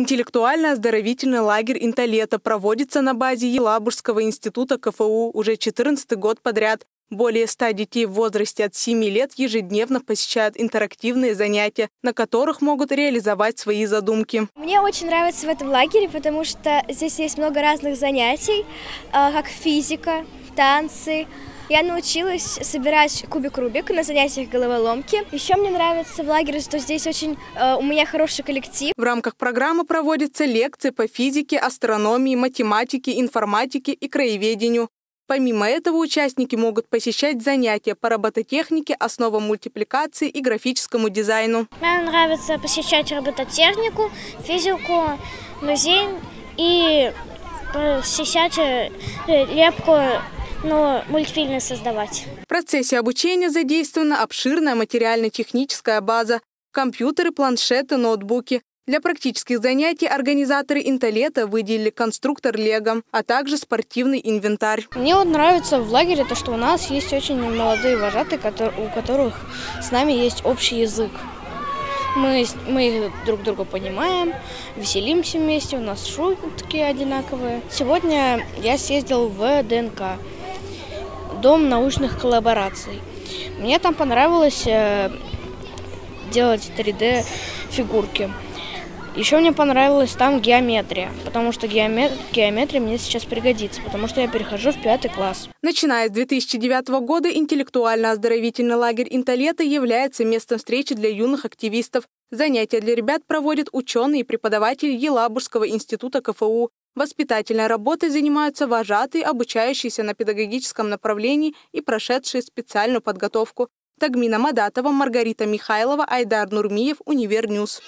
Интеллектуально-оздоровительный лагерь «Интеллето» проводится на базе Елабужского института КФУ уже 14-й год подряд. Более 100 детей в возрасте от 7 лет ежедневно посещают интерактивные занятия, на которых могут реализовать свои задумки. Мне очень нравится в этом лагере, потому что здесь есть много разных занятий, как физика, танцы. Я научилась собирать кубик-рубик на занятиях головоломки. Еще мне нравится в лагере, что здесь очень у меня хороший коллектив. В рамках программы проводятся лекции по физике, астрономии, математике, информатике и краеведению. Помимо этого, участники могут посещать занятия по робототехнике, основам мультипликации и графическому дизайну. Мне нравится посещать робототехнику, физику, музей и посещать лепку. Но мультфильмы создавать. В процессе обучения задействована обширная материально-техническая база, компьютеры, планшеты, ноутбуки. Для практических занятий организаторы «Интеллето» выделили конструктор «Лего», а также спортивный инвентарь. Мне вот нравится в лагере то, что у нас есть очень молодые вожатые, у которых с нами есть общий язык. Мы друг друга понимаем, веселимся вместе, у нас шутки одинаковые. Сегодня я съездил в ДНК. Дом научных коллабораций. Мне там понравилось делать 3D фигурки. Еще мне понравилась там геометрия, потому что геометрия мне сейчас пригодится, потому что я перехожу в 5-й класс. Начиная с 2009 года интеллектуально-оздоровительный лагерь «Интеллето» является местом встречи для юных активистов. Занятия для ребят проводят ученые и преподаватели Елабужского института КФУ. Воспитательной работой занимаются вожатые, обучающиеся на педагогическом направлении и прошедшие специальную подготовку. Тагмина Мадатова, Маргарита Михайлова, Айдар Нурмиев, Универньюз.